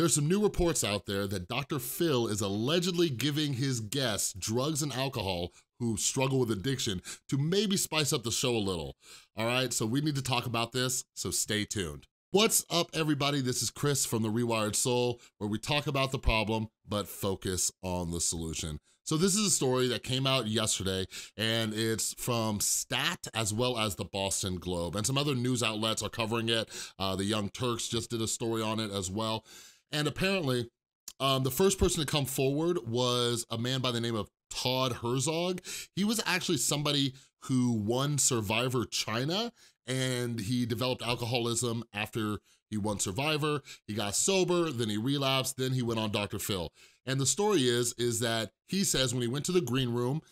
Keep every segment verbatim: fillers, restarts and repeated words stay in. There's some new reports out there that Doctor Phil is allegedly giving his guests drugs and alcohol who struggle with addiction to maybe spice up the show a little. All right, so we need to talk about this, so stay tuned. What's up, everybody? This is Chris from The Rewired Soul, where we talk about the problem, but focus on the solution. So this is a story that came out yesterday, and it's from Stat as well as the Boston Globe, and some other news outlets are covering it. Uh, the Young Turks just did a story on it as well. And apparently, um, the first person to come forward was a man by the name of Todd Herzog. He was actually somebody who won Survivor China, and he developed alcoholism after he won Survivor. He got sober, then he relapsed, then he went on Doctor Phil. And the story is, is that he says when he went to the green room,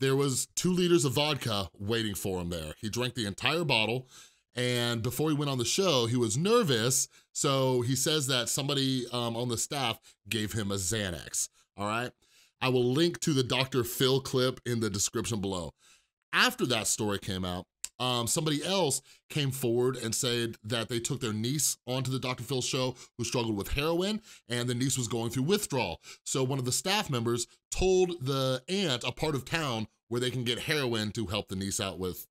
there was two liters of vodka waiting for him there. He drank the entire bottle, and before he went on the show, he was nervous, so he says that somebody um, on the staff gave him a Xanax, all right? I will link to the Doctor Phil clip in the description below. After that story came out, Um, somebody else came forward and said that they took their niece onto the Doctor Phil show who struggled with heroin, and the niece was going through withdrawal. So one of the staff members told the aunt a part of town where they can get heroin to help the niece out with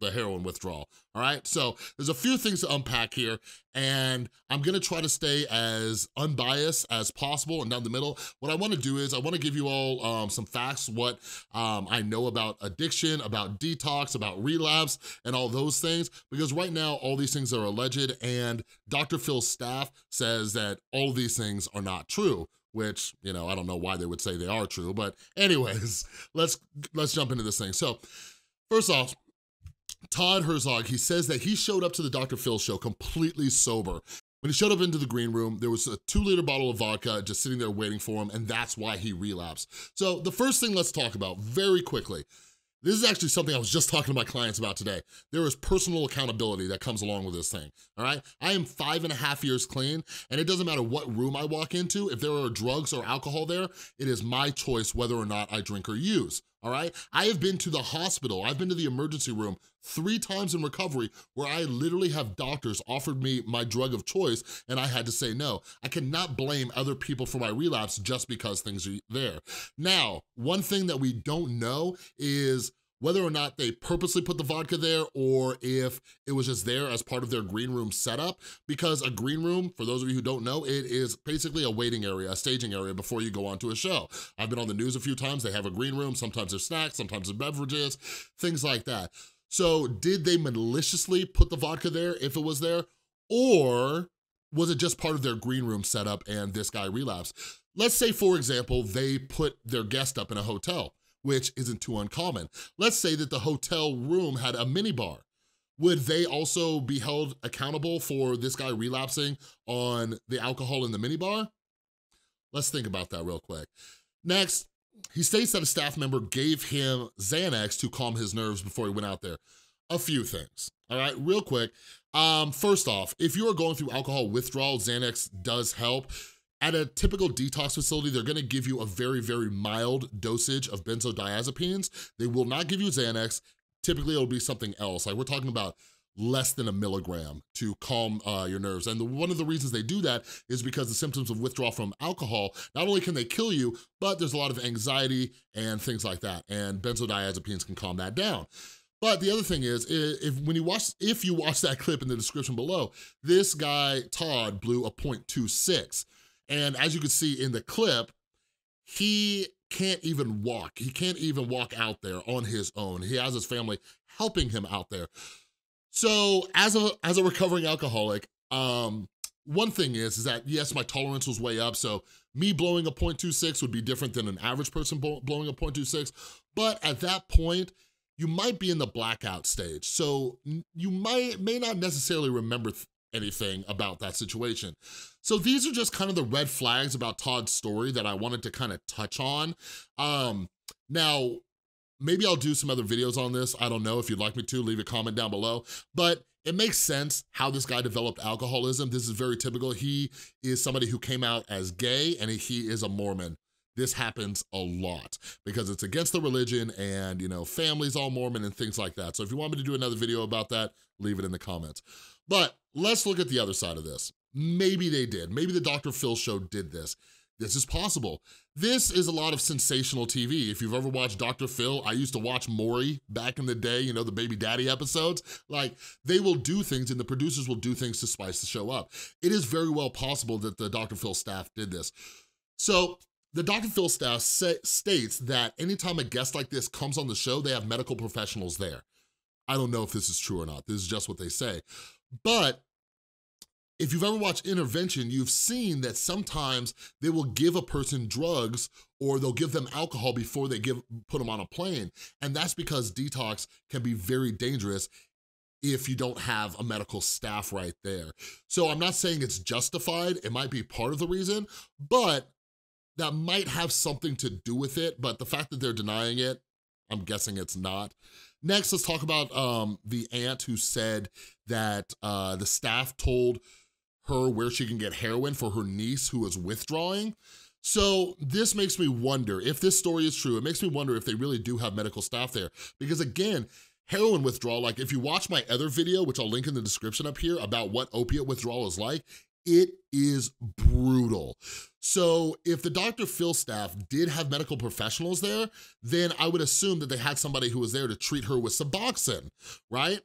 the heroin withdrawal, all right? So there's a few things to unpack here, and I'm gonna try to stay as unbiased as possible and down the middle. What I wanna do is I wanna give you all um, some facts, what um, I know about addiction, about detox, about relapse, and all those things, because right now all these things are alleged, and Doctor Phil's staff says that all these things are not true, which, you know, I don't know why they would say they are true, but anyways, let's, let's jump into this thing. So first off, Todd Herzog, he says that he showed up to the Doctor Phil show completely sober. When he showed up into the green room, there was a two liter bottle of vodka just sitting there waiting for him, and that's why he relapsed. So the first thing let's talk about very quickly, this is actually something I was just talking to my clients about today. There is personal accountability that comes along with this thing, all right? I am five and a half years clean, and it doesn't matter what room I walk into, if there are drugs or alcohol there, it is my choice whether or not I drink or use, all right? I have been to the hospital, I've been to the emergency room three times in recovery where I literally have doctors offered me my drug of choice, and I had to say no. I cannot blame other people for my relapse just because things are there. Now, one thing that we don't know is whether or not they purposely put the vodka there or if it was just there as part of their green room setup, because a green room, for those of you who don't know, it is basically a waiting area, a staging area before you go onto a show. I've been on the news a few times, they have a green room, sometimes there's snacks, sometimes there's beverages, things like that. So did they maliciously put the vodka there if it was there, or was it just part of their green room setup and this guy relapsed? Let's say, for example, they put their guest up in a hotel, which isn't too uncommon. Let's say that the hotel room had a minibar. Would they also be held accountable for this guy relapsing on the alcohol in the minibar? Let's think about that real quick. Next, he states that a staff member gave him Xanax to calm his nerves before he went out there. A few things, all right, real quick. Um, first off, if you are going through alcohol withdrawal, Xanax does help. At a typical detox facility, they're gonna give you a very, very mild dosage of benzodiazepines. They will not give you Xanax. Typically, it'll be something else. Like, we're talking about less than a milligram to calm uh, your nerves. And the, one of the reasons they do that is because the symptoms of withdrawal from alcohol, not only can they kill you, but there's a lot of anxiety and things like that, and benzodiazepines can calm that down. But the other thing is, if, when you watch, if you watch that clip in the description below, this guy, Todd, blew a point two six. And as you can see in the clip, he can't even walk. He can't even walk out there on his own. He has his family helping him out there. So as a, as a recovering alcoholic, um, one thing is, is that, yes, my tolerance was way up, so me blowing a point two six would be different than an average person blowing a point two six, but at that point, you might be in the blackout stage, so you might may not necessarily remember th anything about that situation. So these are just kind of the red flags about Todd's story that I wanted to kind of touch on. Um, now, maybe I'll do some other videos on this. I don't know. If you'd like me to, leave a comment down below. But it makes sense how this guy developed alcoholism. This is very typical. He is somebody who came out as gay, and he is a Mormon. This happens a lot because it's against the religion, and, you know, family's all Mormon and things like that. So if you want me to do another video about that, leave it in the comments. But let's look at the other side of this. Maybe they did. Maybe the Doctor Phil show did this. This is possible. This is a lot of sensational T V. If you've ever watched Doctor Phil, I used to watch Maury back in the day, you know, the baby daddy episodes. Like, they will do things and the producers will do things to spice the show up. It is very well possible that the Doctor Phil staff did this. So, the Doctor Phil staff say, states that anytime a guest like this comes on the show, they have medical professionals there. I don't know if this is true or not. This is just what they say. But if you've ever watched Intervention, you've seen that sometimes they will give a person drugs or they'll give them alcohol before they give put them on a plane. And that's because detox can be very dangerous if you don't have a medical staff right there. So I'm not saying it's justified. It might be part of the reason, but that might have something to do with it. But the fact that they're denying it, I'm guessing it's not. Next, let's talk about um, the aunt who said that uh, the staff told her where she can get heroin for her niece who is withdrawing. So this makes me wonder, if this story is true, it makes me wonder if they really do have medical staff there. Because again, heroin withdrawal, like if you watch my other video, which I'll link in the description up here about what opiate withdrawal is like, it is brutal. So if the Doctor Phil staff did have medical professionals there, then I would assume that they had somebody who was there to treat her with Suboxone, right?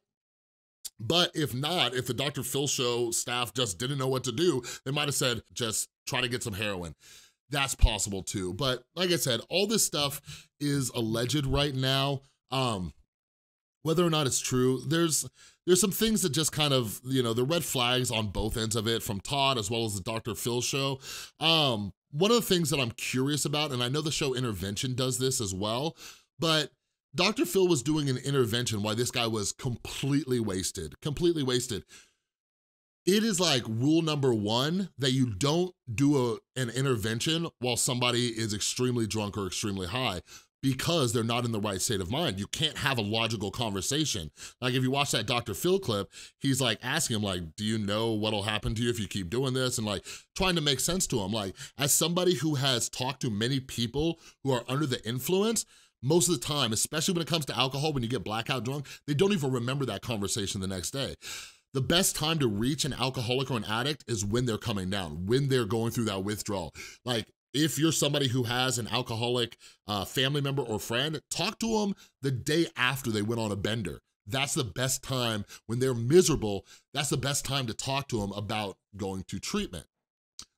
But if not, if the Doctor Phil show staff just didn't know what to do, they might've said, just try to get some heroin. That's possible too. But like I said, all this stuff is alleged right now. Um, whether or not it's true, there's there's some things that just kind of, you know, the red flags on both ends of it from Todd as well as the Doctor Phil show. Um, one of the things that I'm curious about, and I know the show Intervention does this as well, but Doctor Phil was doing an intervention while this guy was completely wasted, completely wasted. It is like rule number one that you don't do a, an intervention while somebody is extremely drunk or extremely high, because they're not in the right state of mind. You can't have a logical conversation. Like if you watch that Doctor Phil clip, he's like asking him like, do you know what'll happen to you if you keep doing this? And like trying to make sense to him. Like as somebody who has talked to many people who are under the influence, most of the time, especially when it comes to alcohol, when you get blackout drunk, they don't even remember that conversation the next day. The best time to reach an alcoholic or an addict is when they're coming down, when they're going through that withdrawal. Like, if you're somebody who has an alcoholic uh, family member or friend, talk to them the day after they went on a bender. That's the best time when they're miserable. That's the best time to talk to them about going to treatment.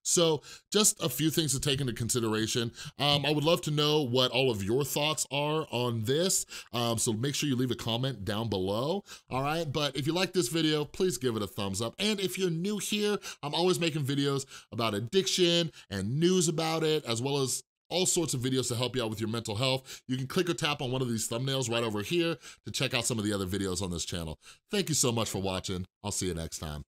So just a few things to take into consideration. Um, I would love to know what all of your thoughts are on this. Um, so make sure you leave a comment down below, all right? But if you like this video, please give it a thumbs up. And if you're new here, I'm always making videos about addiction and news about it, as well as all sorts of videos to help you out with your mental health. You can click or tap on one of these thumbnails right over here to check out some of the other videos on this channel. Thank you so much for watching. I'll see you next time.